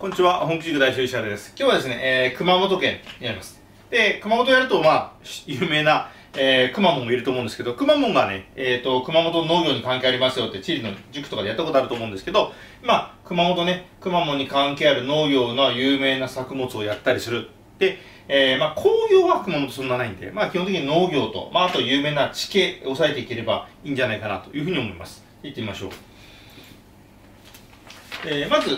こんにちは、本気塾代表石原です。今日はですね、熊本県にあります。で、熊本やると、有名な、くまモンもいると思うんですけど、くまモンがね、熊本農業に関係ありますよって、地理の塾とかでやったことあると思うんですけど、熊本ね、くまモンに関係ある農業の有名な作物をやったりする。で、工業は熊本そんなないんで、基本的に農業と、あと有名な地形を抑えていければいいんじゃないかなというふうに思います。行ってみましょう。まず、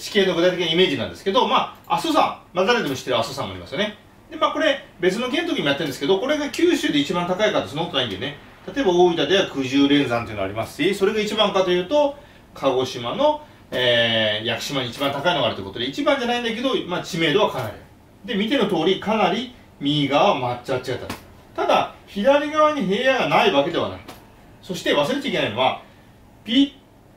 地形の具体的なイメージなんですけど、阿蘇山、誰でも知ってる阿蘇山もありますよね。で、これ、別の県の時もやってるんですけど、これが九州で一番高いかとそのことないんでね、例えば大分では九十連山というのがありますし、それが一番かというと、鹿児島の、屋久島に一番高いのがあるということで、一番じゃないんだけど、知名度はかなりある。で、見ての通り、かなり右側は抹茶っちゃった。ただ、左側に平野がないわけではない。そして忘れちゃいけないのは、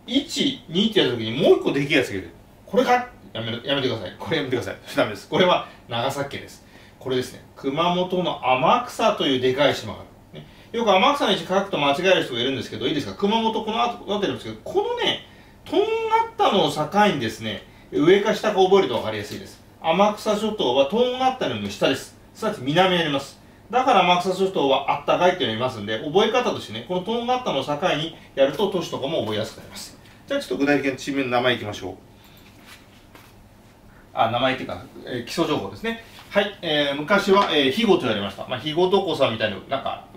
1、2ってやった時にもう1個できるやつがいる。これかやめてください。これやめてください。ダメです。これは長崎県です。これですね。熊本の天草というでかい島がある。ね、よく天草の位置書くと間違える人がいるんですけど、いいですか、熊本この後なってるんですけど、このね、とんがったのを境にですね、上か下か覚えると分かりやすいです。天草諸島はとんがったのよりも下です。すなわち南にあります。だから天草諸島はあったかいっていうのを言いますんで、覚え方としてね、このとんがったのを境にやると都市とかも覚えやすくなります。じゃあちょっと具体的な地名の名前いきましょう。名前っていうか、基礎情報ですね。はい、昔は、肥後と言われました。肥後とこさんみたいな、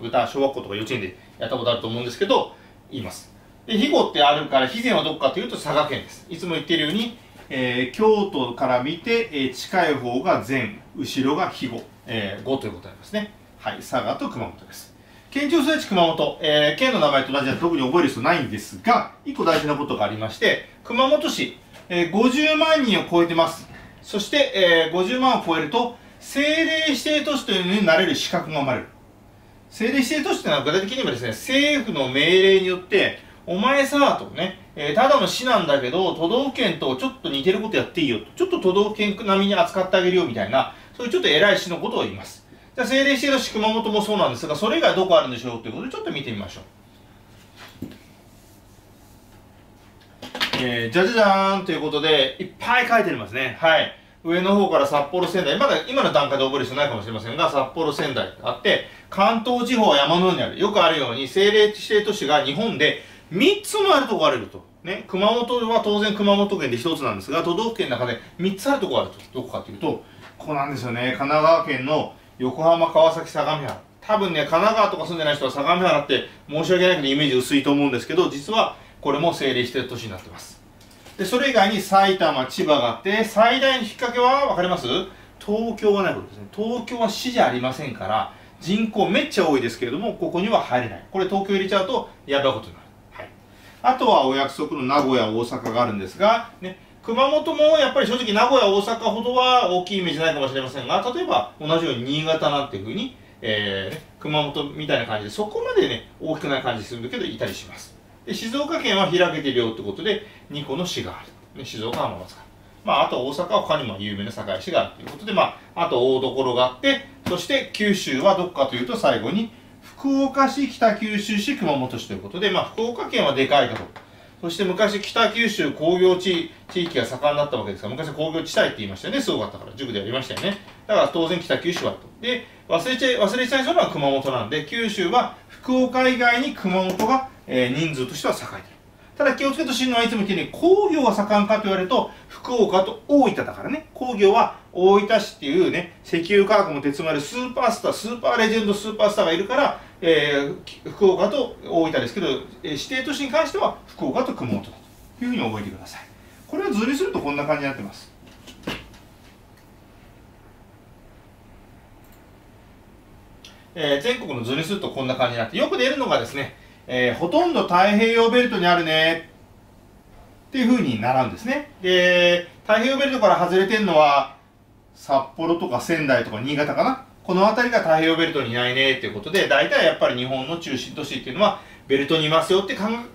歌、小学校とか幼稚園でやったことあると思うんですけど、言います。で、肥後ってあるから、肥前はどこかというと佐賀県です。いつも言っているように、京都から見て、近い方が前、後ろが肥後、後ということになりますね。はい、佐賀と熊本です。県庁所在地熊本、県の名前と同じなので特に覚える必要ないんですが、一個大事なことがありまして、熊本市、50万人を超えてます。そして、50万を超えると、政令指定都市というのになれる資格が生まれる。政令指定都市というのは具体的にはですね、政府の命令によって、お前さ、とね、ただの市なんだけど、都道府県とちょっと似てることやっていいよ。ちょっと都道府県並みに扱ってあげるよ、みたいな、そういうちょっと偉い市のことを言います。政令指定都市熊本もそうなんですが、それ以外どこあるんでしょうということで、ちょっと見てみましょう。じゃじゃじゃーんということで、いっぱい書いてありますね。はい。上の方から札幌、仙台、まだ今の段階で覚える必要ないかもしれませんが、札幌、仙台とあって、関東地方は山のようにある。よくあるように、政令指定都市が日本で3つもあるとこあると。ね。熊本は当然熊本県で1つなんですが、都道府県の中で3つあるとこあると。どこかというと、ここなんですよね。神奈川県の横浜、川崎、相模原。多分ね、神奈川とか住んでない人は相模原って申し訳ないけどイメージ薄いと思うんですけど、実はこれも政令指定都市になってます。で、それ以外に埼玉、千葉があって、最大の引っ掛けは、わかります？東京はないことですね。東京は市じゃありませんから、人口めっちゃ多いですけれども、ここには入れない。これ東京入れちゃうと、やばいことになる。はい。あとはお約束の名古屋、大阪があるんですが、ね、熊本もやっぱり正直名古屋、大阪ほどは大きいイメージないかもしれませんが、例えば同じように新潟なんていうふうに、熊本みたいな感じで、そこまでね、大きくない感じするんだけど、いたりします。で、静岡県は開けてるよってことで、2個の市がある。ね、静岡は浜松がある。あと大阪は他にも有名な堺市があるということで、あと大所があって、そして九州はどこかというと、最後に福岡市、北九州市、熊本市ということで、福岡県はでかいところ。そして昔、北九州工業地域が盛んだったわけですが、昔工業地帯って言いましたよね。すごかったから。塾でやりましたよね。だから当然北九州はと。で、忘れちゃいそうなのは熊本なんで、九州は福岡以外に熊本が、人数としては栄えている。ただ気をつけてほしいのは、いつも言ってるように、工業が盛んかと言われると、福岡と大分だからね。工業は大分市っていうね、石油化学も手詰まるスーパースター、スーパーレジェンド、スーパースターがいるから、福岡と大分ですけど、指定都市に関しては福岡と熊本だというふうに覚えてください。これを図にするとこんな感じになってます。全国の図にするとこんな感じになって、よく出るのがですね、ほとんど太平洋ベルトにあるねっていうふうに習うんですね。で、太平洋ベルトから外れてるのは札幌とか仙台とか新潟かな。この辺りが太平洋ベルトにいないねっていうことで、大体やっぱり日本の中心都市っていうのはベルトにいますよって感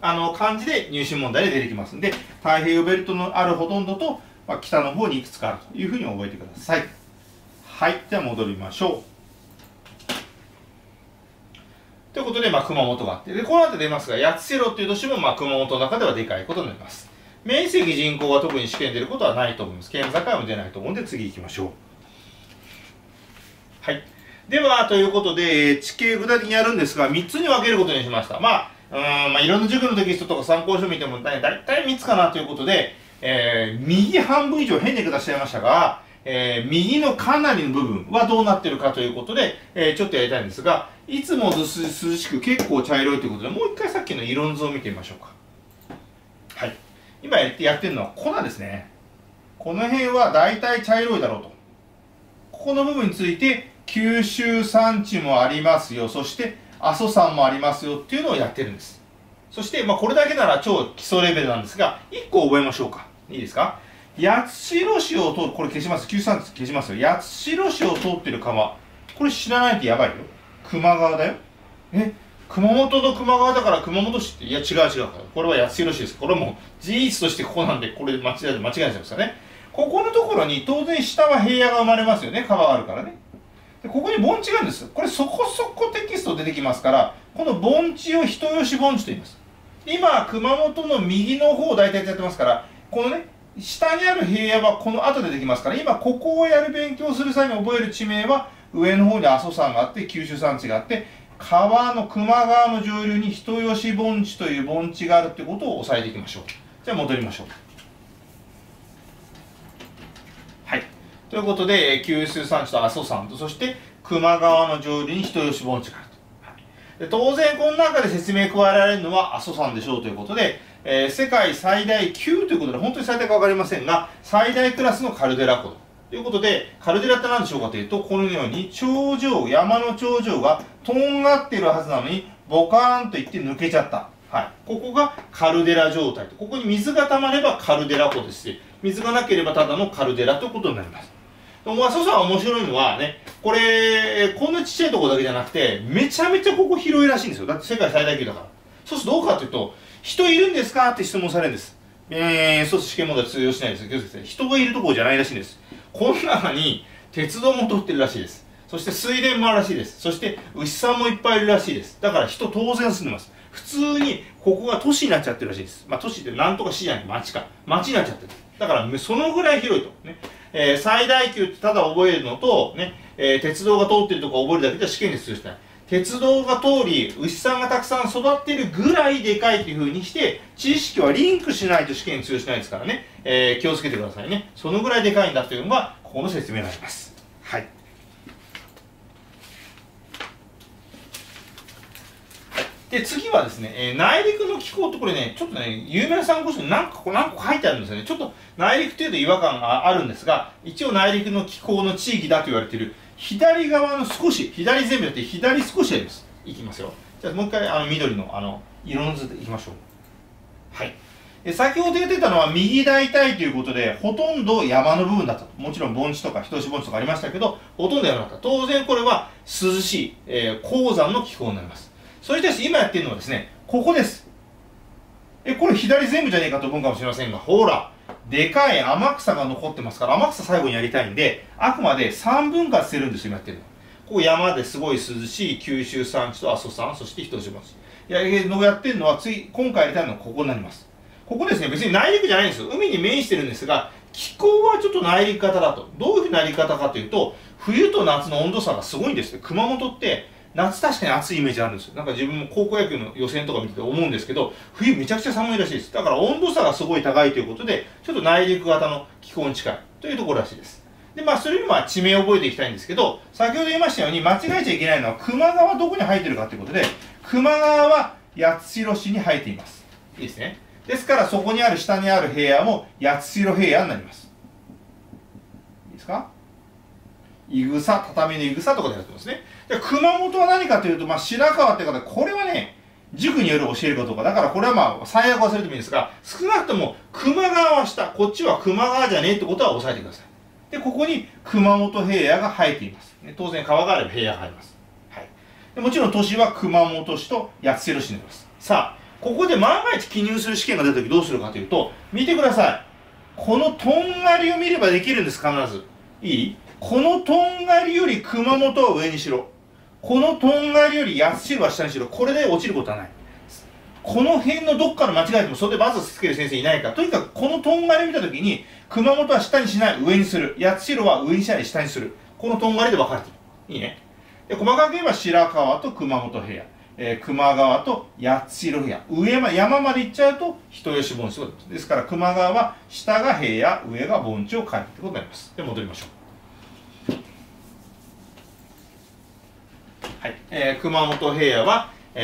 じで入試問題で出てきますんで、太平洋ベルトのあるほとんどと、北の方にいくつかあるというふうに覚えてください。はい、では戻りましょう。ということで、熊本があって、で、この後出ますが、八代っていう都市も、熊本の中ではでかいことになります。面積人口は特に試験出ることはないと思います。県境も出ないと思うんで、次行きましょう。はい。では、ということで、地形具体的にやるんですが、3つに分けることにしました。いろんな塾のテキストとか参考書見ても、だいたい3つかなということで、右半分以上変に下しちゃいましたが、右のかなりの部分はどうなってるかということで、ちょっとやりたいんですが、いつも涼しく結構茶色いということで、もう一回さっきの色の図を見てみましょうか。はい。今やってるのは粉ですね。この辺はだいたい茶色いだろうと。ここの部分について、九州山地もありますよ、そして阿蘇山もありますよっていうのをやってるんです。そして、これだけなら超基礎レベルなんですが、1個覚えましょうか。いいですか？八代市を通る、これ消します。九州山地消しますよ。八代市を通ってる川。これ知らないとやばいよ。球磨川だよ。熊本の球磨川だから熊本市って、いや違う。これは八代市です。これも事実としてここなんで、これ間違いないですよね。ここのところに当然下は平野が生まれますよね。川があるからね。でここに盆地があるんです。これそこそこテキスト出てきますから、この盆地を人吉盆地と言います。今、熊本の右の方を大体やってますから、このね、下にある平野はこの後でできますから、今ここをやる勉強する際に覚える地名は、上の方に阿蘇山があって、九州山地があって、川の、球磨川の上流に人吉盆地という盆地があるということを押さえていきましょう。じゃあ戻りましょう。はい。ということで、九州山地と阿蘇山と、そして球磨川の上流に人吉盆地があると。で当然、この中で説明加えられるのは阿蘇山でしょうということで、世界最大級ということで、本当に最大か分かりませんが、最大クラスのカルデラ湖と。ということで、カルデラって何でしょうかというと、このように頂上、山の頂上がとんがっているはずなのに、ボカーンといって抜けちゃった。はい。ここがカルデラ状態と。ここに水が溜まればカルデラ湖ですし、水がなければただのカルデラということになります。でも、阿蘇山面白いのはね、これ、こんなちっちゃいところだけじゃなくて、めちゃめちゃここ広いらしいんですよ。だって世界最大級だから。そうするとどうかというと、人いるんですかって質問されるんです。そうすると試験問題は通用しないです。人がいるところじゃないらしいんです。この中に鉄道も通ってるらしいです。そして水田もあるらしいです。そして牛さんもいっぱいいるらしいです。だから人当然住んでます。普通にここが都市になっちゃってるらしいです。都市ってなんとか市じゃない、町か。町になっちゃってる。だからそのぐらい広いと。最大級ってただ覚えるのと、鉄道が通ってるとこ覚えるだけじゃ試験に通じない。鉄道が通り、牛さんがたくさん育ってるぐらいでかいという風にして、知識はリンクしないと試験に通用しないですからね、気をつけてくださいね。そのぐらいでかいんだというのが、ここの説明になります。はい。で、次はですね、内陸の気候とこれね、ちょっとね、有名な参考書に何個書いてあるんですよね。ちょっと内陸というと違和感があるんですが、一応内陸の気候の地域だと言われている、左側の少し、左全部だって左少しあります。いきますよ。じゃあもう一回緑の色の図でいきましょう。はい。先ほど言ってたのは右大体ということで、ほとんど山の部分だったと。もちろん盆地とか人吉盆地とかありましたけど、ほとんど山だった。当然これは涼しい、高山の気候になります。それに対して今やってるのはですね、ここです。これ左全部じゃねえかと思うかもしれませんが、ほら。でかい天草が残ってますから、天草最後にやりたいんで、あくまで3分割してるんですよ、今やってるの。ここ山ですごい涼しい九州山地と阿蘇山、そして人吉盆地。やってるのは、今回やりたいのはここになります。ここですね、別に内陸じゃないんですよ。海に面してるんですが、気候はちょっと内陸型だと。どういう内陸型かというと、冬と夏の温度差がすごいんですね。熊本って、夏確かに暑いイメージあるんですよ。なんか自分も高校野球の予選とか見てて思うんですけど、冬めちゃくちゃ寒いらしいです。だから温度差がすごい高いということで、ちょっと内陸型の気候に近いというところらしいです。で、それよりも地名を覚えていきたいんですけど、先ほど言いましたように間違えちゃいけないのは、球磨川どこに入ってるかということで、球磨川は八代市に入っています。いいですね。ですからそこにある下にある平野も八代平野になります。いいですか？いぐさ、畳のいぐさとかでやってますね。で、熊本は何かというと、白川って方、これはね、塾による教えるかどうか。だからこれは最悪忘れてもいいんですが、少なくとも、球磨川は下、こっちは球磨川じゃねえってことは押さえてください。で、ここに熊本平野が生えています。当然川があれば平野が入ります。はい。で、もちろん都市は熊本市と八代市になります。さあ、ここで万が一記入する試験が出たときどうするかというと、見てください。このとんがりを見ればできるんです、必ず。いい？このとんがりより熊本は上にしろ。このとんがりより八代は下にしろ。これで落ちることはない。この辺のどっから間違えてもそれでバツつける先生いないか。とにかくこのとんがりを見たときに、熊本は下にしない、上にする。八代は上にしない、下にする。このとんがりで分かれてる。いいね。で、細かく言えば白川と熊本平野、球磨川と八代平野。上ま、山まで行っちゃうと人吉盆地ということです。ですから、球磨川は下が平野、上が盆地を変えるということになります。で、戻りましょう。はい。熊本平野は、球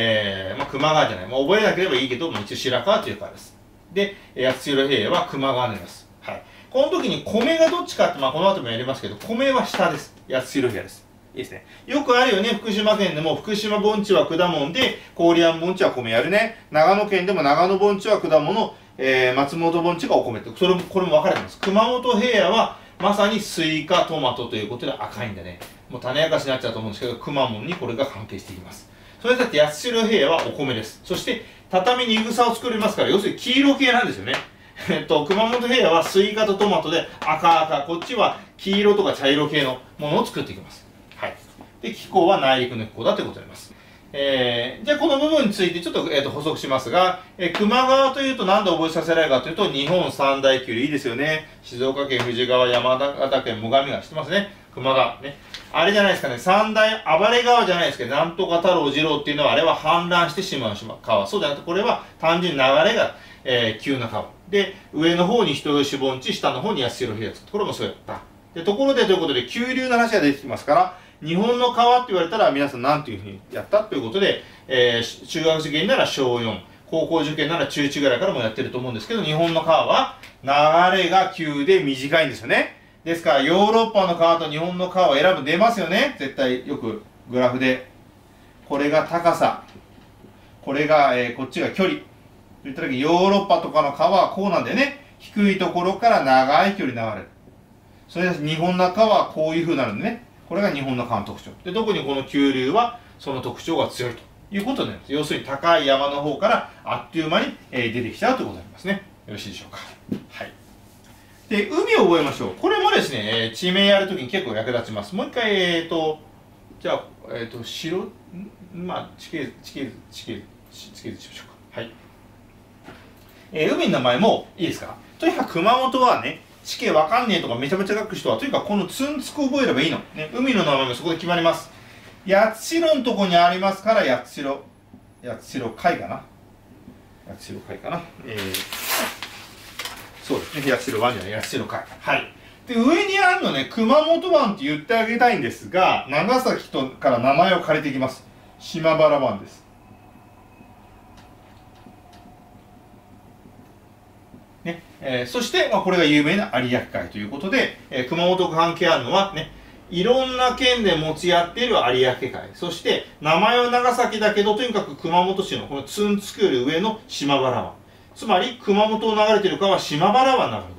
磨川じゃない。まあ、覚えなければいいけど、もう一応白川という川です。で、八代平野は球磨川になります。はい。この時に米がどっちかって、まあ、この後もやりますけど、米は下です。八代平野です。いいですね。よくあるよね。福島県でも、福島盆地は果物で、郡山盆地は米やるね。長野県でも、長野盆地は果物、松本盆地がお米って、それも、これも分かれてます。熊本平野は、まさにスイカ、トマトということで赤いんだね。もう種明かしになっちゃうと思うんですけど、くまモンにこれが関係していきます。それだって八代平野はお米です。そして、畳にいぐさを作りますから、要するに黄色系なんですよね。熊本平野はスイカとトマトで赤赤、こっちは黄色とか茶色系のものを作っていきます。はい。で、気候は内陸の気候だということになります。じゃあこの部分についてちょっと、補足しますが、球磨川というと何で覚えさせられるかというと、日本三大急流、いいですよね。静岡県富士川、山形県最上川、知ってますね。球磨川ね。あれじゃないですかね。三大暴れ川じゃないですけど、なんとか太郎次郎っていうのは、あれは氾濫してしまう川。そうじゃなくて、これは単純に流れが、急な川。で、上の方に人吉盆地、下の方に八代平野。これもそうやった。で、ところでということで、急流の話が出てきますから、日本の川って言われたら皆さん何ていうふうにやったということで、中学受験なら小4、高校受験なら中1ぐらいからもやってると思うんですけど、日本の川は流れが急で短いんですよね。ですから、ヨーロッパの川と日本の川を選ぶ、出ますよね。絶対よくグラフで。これが高さ。これが、こっちが距離。と言った時、ヨーロッパとかの川はこうなんだよね。低いところから長い距離流れる。それで日本の川はこういうふうになるんでね。これが日本の川の特徴。で、特にこの急流はその特徴が強いということになります。要するに高い山の方からあっという間に出てきちゃうということになりますね。よろしいでしょうか。はい。で、海を覚えましょう。これもですね、地名やるときに結構役立ちます。もう一回、じゃあ、白、まあ、地形図しましょうか。はい。海の名前もいいですか。とにかく熊本はね、地形わかんねえとかめちゃめちゃ書く人は、とにかくこのツンツク覚えればいいの。ね、海の名前もそこで決まります。八代のとこにありますから、八代海かな。そうですね、八代湾じゃない、八代海。はい。で、上にあるのね、熊本湾って言ってあげたいんですが、長崎とから名前を借りていきます。島原湾です。ね、そして、まあ、これが有名な有明海ということで、熊本と関係あるのはね、いろんな県で持ち合っている有明海。そして、名前は長崎だけど、とにかく熊本市のこのツンツクより上の島原湾。つまり、熊本を流れている川は島原湾流れ込む。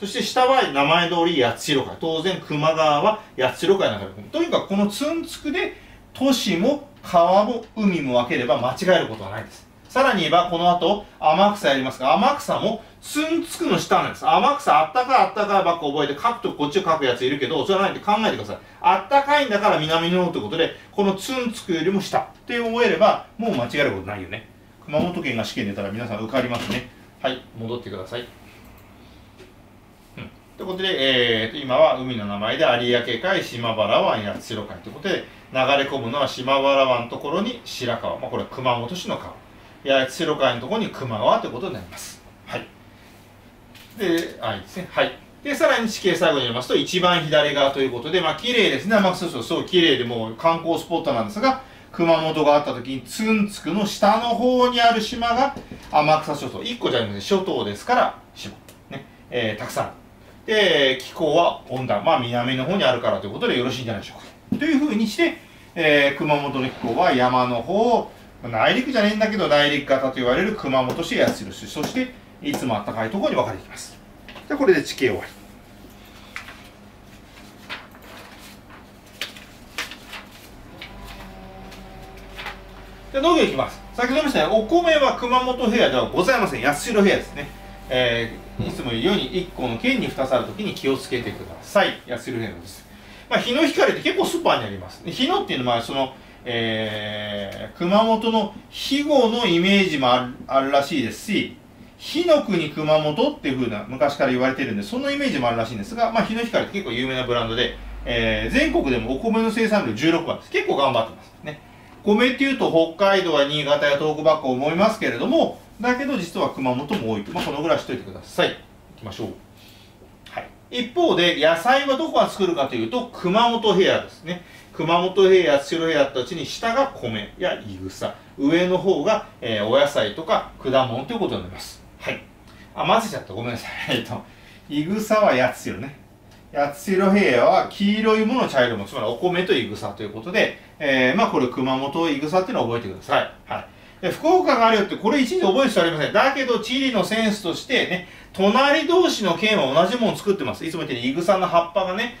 そして下は名前通り八代海。当然、球磨川は八代海流れ込む。とにかくこのツンツクで、都市も川も海も分ければ間違えることはないです。さらに言えば、この後、天草やりますが、天草もツンツクの下なんです。天草、あったかいあったかいばっか覚えて、書くとこっちを書くやついるけど、それはないって考えてください。あったかいんだから南の方ということで、このツンツクよりも下って覚えれば、もう間違えることないよね。熊本県が試験出たら皆さん受かりますね。はい、戻ってください。うん。ということで、今は海の名前で有明海、島原湾、八代海ということで、流れ込むのは島原湾のところに白川。まあ、これは熊本市の川。八代海のところに球磨川ということになります。はい。で、あ、いいですね。はい。で、さらに地形最後に言いますと、一番左側ということで、まあ、綺麗ですね。天草市はすごい綺麗で、もう観光スポットなんですが、熊本があった時に、ツンツクの下の方にある島が、天草諸島。1個じゃなくて、諸島ですから、島。ね。たくさんある。で、気候は温暖。まあ、南の方にあるからということでよろしいんじゃないでしょうか。というふうにして、熊本の気候は山の方、内陸じゃねえんだけど、内陸型と言われる熊本市、八代市、そして、いつもあったかいところに分かれていきます。じゃあ、これで地形終わり。じゃあ、農業いきます。先ほど言いましたね、お米は熊本平野ではございません。八代平野ですね。いつも言うように、1個の県に2つあるときに気をつけてください。八代平野です。まあ、日の光って結構スーパーにあります。日のっていうのは、その、熊本の肥後のイメージもあるらしいですし、火の国熊本っていう風な昔から言われてるんで、そのイメージもあるらしいんですが、まあ、日の光って結構有名なブランドで、全国でもお米の生産量16番です。結構頑張ってますね。米っていうと北海道や新潟や東北ばっか思いますけれども、だけど実は熊本も多いと。まあ、このぐらいしといてください。行きましょう。はい。一方で、野菜はどこが作るかというと、熊本平野ですね。熊本平野、土浦平野たちに下が米やいぐさ、上の方が、お野菜とか果物ということになります。はい。あ、混ぜちゃった。ごめんなさい。いぐさは八代ね。八代平野は黄色いもの、茶色いもの、つまりお米といぐさということで、まあこれ熊本いぐさっていうのを覚えてください。はい。で、福岡があるよって、これ一時覚える人はありません。だけど、地理のセンスとしてね、隣同士の県は同じもの作ってます。いつも言ってるいぐさの葉っぱがね、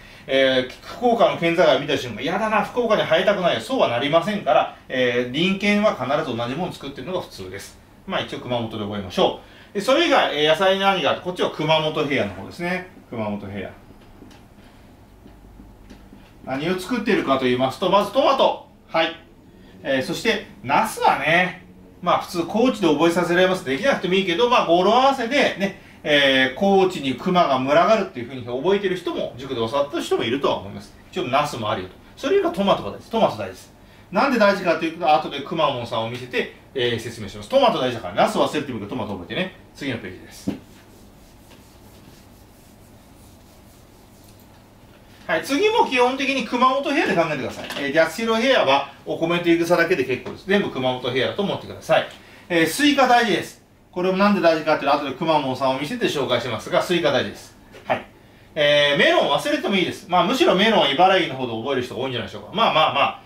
福岡の県境を見た瞬間、やだな、福岡に生えたくないよ。そうはなりませんから、隣県は必ず同じもの作ってるのが普通です。まあ一応熊本で覚えましょう。で、それ以外、野菜何があって、こっちは熊本平野の方ですね。熊本平野。何を作っているかと言いますと、まずトマト。はい。そして、ナスはね、まあ普通高知で覚えさせられます。できなくてもいいけど、まあ語呂合わせでね、高知に熊が群がるっていうふうに覚えてる人も、塾で教わった人もいるとは思います。ちょっとナスもあるよと。それ以外トマトが大事。トマト大事です。なんで大事かというと、後でくまモンさんを見せて、説明します。トマト大事だから、ナス忘れてみるとトマト覚えてね。次のページです。はい、次も基本的に熊本平野で考えてください。八代平野はお米といぐさだけで結構です。全部熊本平野だと思ってください。スイカ大事です。これもなんで大事かっていうのは後でくまモンさんを見せて紹介しますが、スイカ大事です。はい。メロン忘れてもいいです。まあ、むしろメロンは茨城の方で覚える人が多いんじゃないでしょうか。まあまあまあ。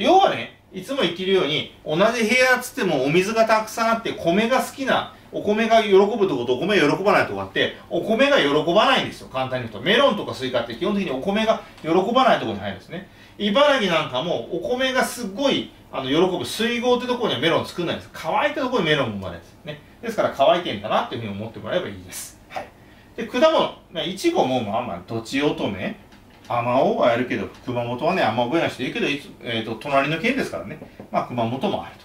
要はね、いつも言ってるように、同じ平野つってもお水がたくさんあって、米が好きな、お米が喜ぶとことお米が喜ばないとこあって、お米が喜ばないんですよ。簡単に言うと。メロンとかスイカって基本的にお米が喜ばないとこに入るんですね。茨城なんかもお米がすっごい喜ぶ水郷ってところにはメロン作んないんです。乾いたところにメロンも生まれるんですね。ですから乾いてんだなっていうふうに思ってもらえばいいです。はい。で、果物。いちごもまあまあ、とちおとめ、あまおうはやるけど、熊本はね、あんま覚えない人いるけど、隣の県ですからね。まあ、熊本もあると。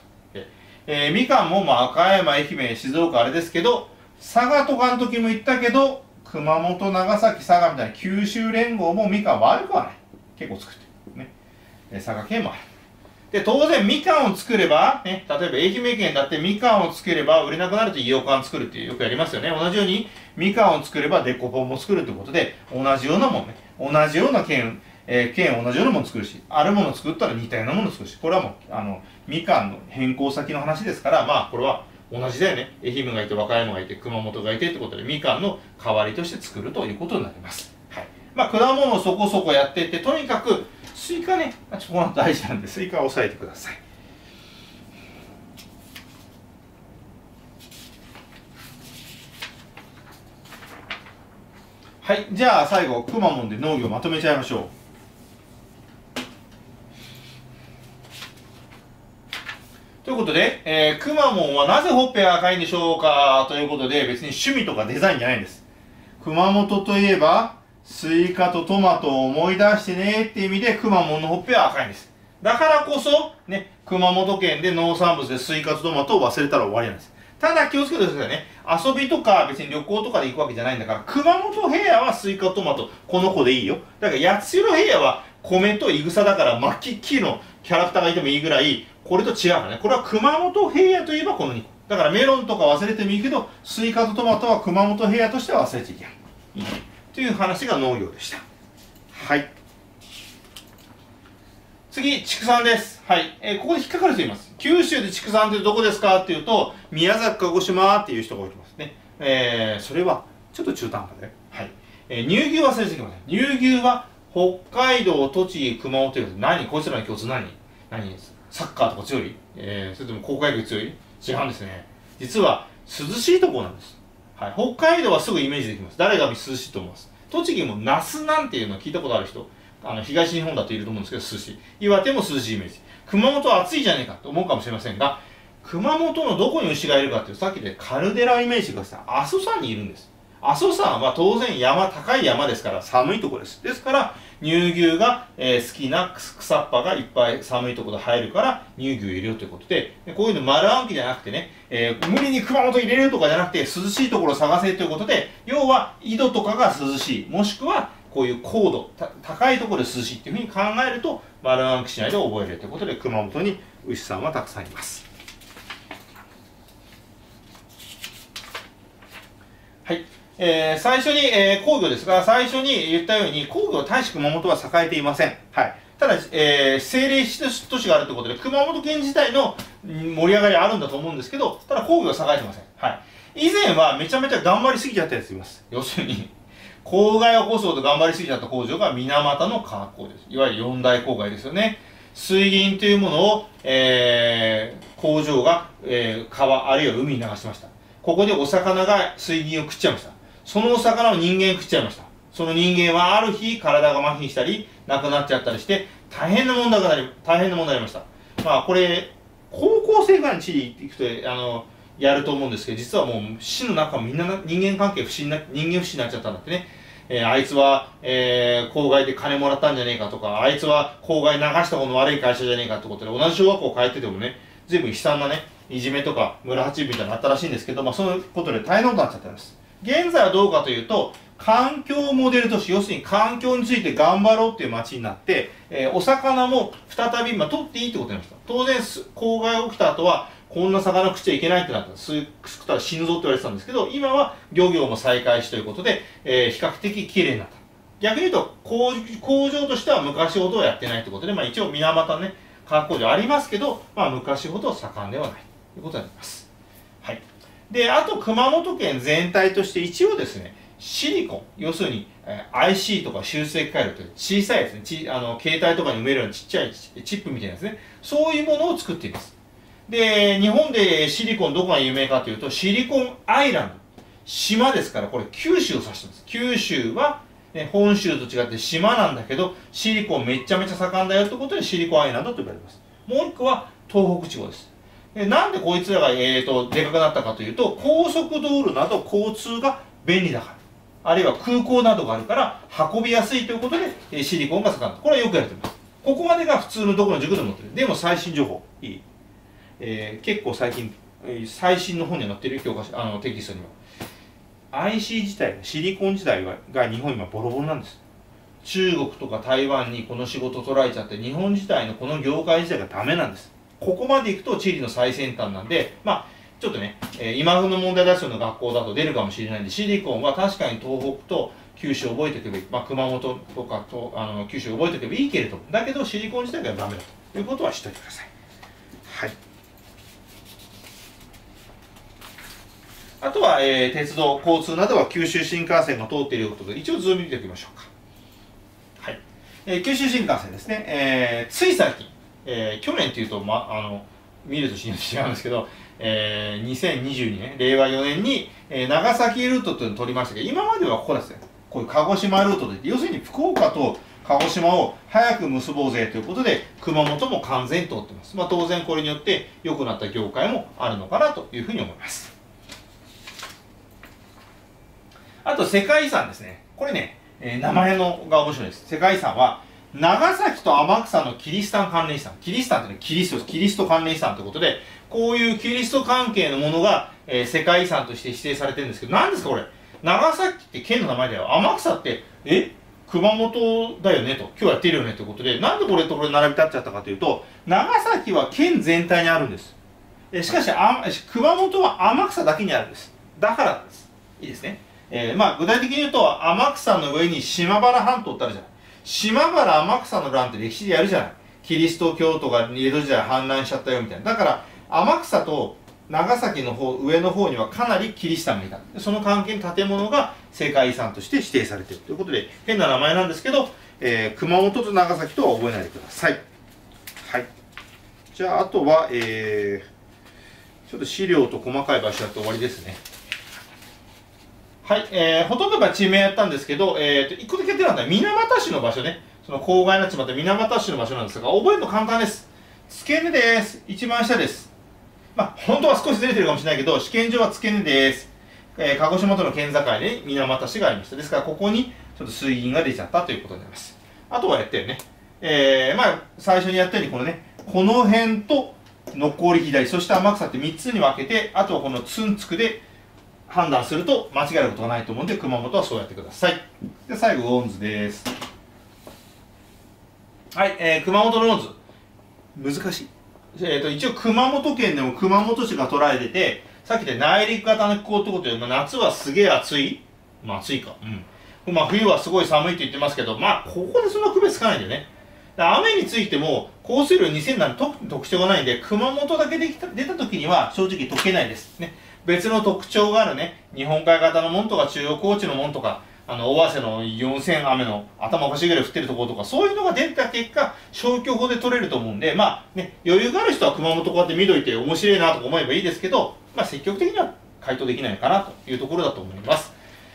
みかんも、まあ、赤山、愛媛、静岡、あれですけど、佐賀とかの時も言ったけど、熊本、長崎、佐賀みたいな九州連合もみかん悪くはない。結構作ってる。ね。佐賀県もある。で、当然、みかんを作れば、ね、例えば愛媛県だってみかんを作れば売れなくなるといいようかん作るってよくやりますよね。同じように、みかんを作ればデコポンも作るってことで、同じようなもんね。同じような県、県同じようなもの作るし、あるもの作ったら似たようなもの作るし、これはもう、みかんの変更先の話ですから、まあ、これは同じだよね。愛媛がいて、和歌山がいて、熊本がいてってことで、みかんの代わりとして作るということになります。はい。まあ、果物をそこそこやっていって、とにかく、スイカね、この大事なんで、スイカを押さえてください。はい。じゃあ、最後、くまモンで農業をまとめちゃいましょう。ということで、くまモンはなぜほっぺが赤いんでしょうかということで、別に趣味とかデザインじゃないんです。熊本といえば、スイカとトマトを思い出してねって意味で、くまモンのほっぺは赤いんです。だからこそ、ね、熊本県で農産物でスイカとトマトを忘れたら終わりなんです。ただ気をつけてくださいね。遊びとか別に旅行とかで行くわけじゃないんだから、熊本平野はスイカとトマト、この子でいいよ。だから八代平野は米といぐさだから、巻きっきりのキャラクターがいてもいいぐらい、これと違うからね。これは熊本平野といえばこの2個。だからメロンとか忘れてもいいけど、スイカとトマトは熊本平野としては忘れちゃいけない。いいね。という話が農業でした。はい。次、畜産です。はい。ここで引っかかる人います。九州で畜産ってどこですかっていうと、宮崎、鹿児島っていう人が多いと思いますね。それは、ちょっと中途半端で。はい。乳牛は忘れてきません。乳牛は、北海道、栃木、熊本ということで、何こいつらの共通何ですサッカーとか強いそれとも高校野球強い違うんですね。実は、涼しいところなんです。はい。北海道はすぐイメージできます。誰が涼しいと思います。栃木もナスなんていうのは聞いたことある人。東日本だといると思うんですけど、涼しい。岩手も涼しいイメージ。熊本は暑いじゃねえかと思うかもしれませんが、熊本のどこに牛がいるかっていう、さっきでカルデライメージがさ、阿蘇山にいるんです。阿蘇山は当然高い山ですから寒いところです。ですから、乳牛が、好きな草っぱがいっぱい寒いところで生えるから乳牛入れようということで、こういうの丸暗記じゃなくてね、無理に熊本入れるとかじゃなくて、涼しいところを探せということで、要は井戸とかが涼しい、もしくはこういう高度、高いところで涼しいっていうふうに考えると、丸暗記しないで覚えれるということで、熊本に牛さんはたくさんいます。はい。最初に、工業ですが、最初に言ったように、工業は大して熊本は栄えていません。はい。ただ、政令都市があるということで、熊本県自体の盛り上がりあるんだと思うんですけど、ただ工業は栄えてません。はい。以前はめちゃめちゃ頑張りすぎちゃったやついます。要するに、郊外舗装と頑張りすぎちゃった工場が水俣の化学工場です。いわゆる四大郊外ですよね。水銀というものを、工場が、川、あるいは海に流してました。ここでお魚が水銀を食っちゃいました。そのお魚を人間食っちゃいました。その人間はある日体が麻痺したり、亡くなっちゃったりして、大変な問題になりました。まあこれ、高校生ぐらいの地理行くと、やると思うんですけど、実はもう市の中みんな人間関係人間不信になっちゃったんだってね。あいつは、郊外で金もらったんじゃねえかとか、あいつは郊外流した方の悪い会社じゃねえかってことで、同じ小学校変えててもね、随分悲惨なね、いじめとか村八分みたいなのあったらしいんですけど、まあそういうことで大変なことになっちゃったんです。現在はどうかというと、環境モデル都市、要するに環境について頑張ろうっていう街になって、お魚も再び、取っていいってことになりました。当然、公害が起きた後は、こんな魚食っちゃいけないってなった。食ったら死ぬぞって言われてたんですけど、今は漁業も再開しということで、比較的綺麗になった。逆に言うと、工場としては昔ほどはやってないってことで、一応水俣ね、化学工場ありますけど、昔ほど盛んではないということになります。で、あと、熊本県全体として一応ですね、シリコン、要するに、IC とか集積回路という小さいですね、携帯とかに埋めるようなちっちゃいチップみたいなですね、そういうものを作っています。で、日本でシリコンどこが有名かというと、シリコンアイランド、島ですから、これ九州を指してます。九州は、ね、本州と違って島なんだけど、シリコンめちゃめちゃ盛んだよということで、シリコンアイランドと呼ばれます。もう一個は東北地方です。なんでこいつらが、でかくなったかというと、高速道路など交通が便利だから、あるいは空港などがあるから運びやすいということで、シリコンが盛んだ。これはよくやれてます。ここまでが普通のどこの塾でも載ってる。でも最新情報、いい。結構最近、最新の本に載ってる教科書、テキストには。IC 自体、シリコン自体が日本今ボロボロなんです。中国とか台湾にこの仕事取られちゃって、日本自体のこの業界自体がダメなんです。ここまで行くと地理の最先端なんで、ちょっとね、今風の問題出すような学校だと出るかもしれないんで、シリコンは確かに東北と九州を覚えておけばいい。熊本とかと九州を覚えておけばいいけれども、だけどシリコン自体がダメだということは知っておいてください。はい。あとは、鉄道、交通などは九州新幹線が通っていることで、一応図を見ておきましょうか。はい。九州新幹線ですね。つい最近。去年というと、見ると違うんですけど、2022年、令和4年に、長崎ルートというのを取りましたけど、今まではここですね、こういう鹿児島ルートといって、要するに福岡と鹿児島を早く結ぼうぜということで、熊本も完全に通ってます。当然これによって良くなった業界もあるのかなというふうに思います。あと、世界遺産ですね。これね、名前が面白いです。世界遺産は、長崎と天草のキリシタン関連遺産。キリシタンってね、キリスト関連遺産ということで、こういうキリスト関係のものが、世界遺産として指定されてるんですけど、何ですかこれ。長崎って県の名前だよ。天草って、熊本だよねと。今日やってるよねということで、なんでこれとこれ並び立っちゃったかというと、長崎は県全体にあるんです。しかし、熊本は天草だけにあるんです。だからなんです。いいですね。具体的に言うと、天草の上に島原半島ってあるじゃない。島原天草の乱って歴史でやるじゃない。キリスト教徒が江戸時代氾濫しちゃったよみたいな。だから、天草と長崎の方、上の方にはかなりキリシタンがいた。その関係の建物が世界遺産として指定されているということで、変な名前なんですけど、熊本と長崎とは覚えないでください。はい。じゃあ、あとは、ちょっと資料と細かい場所だと終わりですね。はい、ほとんどが地名やったんですけど、一個だけやってるのは水俣市の場所ね。その郊外になっちまった水俣市の場所なんですが、覚えるの簡単です。付け根です。一番下です。本当は少しずれてるかもしれないけど、試験上は付け根です。鹿児島との県境に水俣市がありました。ですから、ここにちょっと水銀が出ちゃったということになります。あとはやったよね。最初にやったように、このね、この辺と残り左、そして天草って3つに分けて、あとはこのツンツクで判断すると間違えることがないと思うんで、熊本はそうやってください。で、最後、魚津です。はい、熊本の魚津。難しい。一応、熊本県でも熊本市が捉えてて、さっきで内陸型の気候ってことで、夏はすげえ暑い。まあ暑いか。うん。まあ冬はすごい寒いって言ってますけど、まあここでそんな区別つかないんだよね。雨についても、降水量2000なんて特徴がないんで、熊本だけで出た時には正直解けないです。ね。別の特徴があるね。日本海型のもんとか、中央高地のもんとか、尾鷲の4000雨の頭おかしげで降ってるところとか、そういうのが出た結果、消去法で取れると思うんで、まあね、余裕がある人は熊本こうやって見といて面白いなとか思えばいいですけど、まあ積極的には回答できないかなというところだと思います。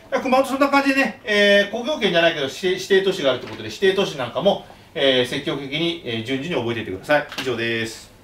熊本そんな感じでね、工業圏じゃないけど指定都市があるということで、指定都市なんかも、積極的に順次に覚えていってください。以上です。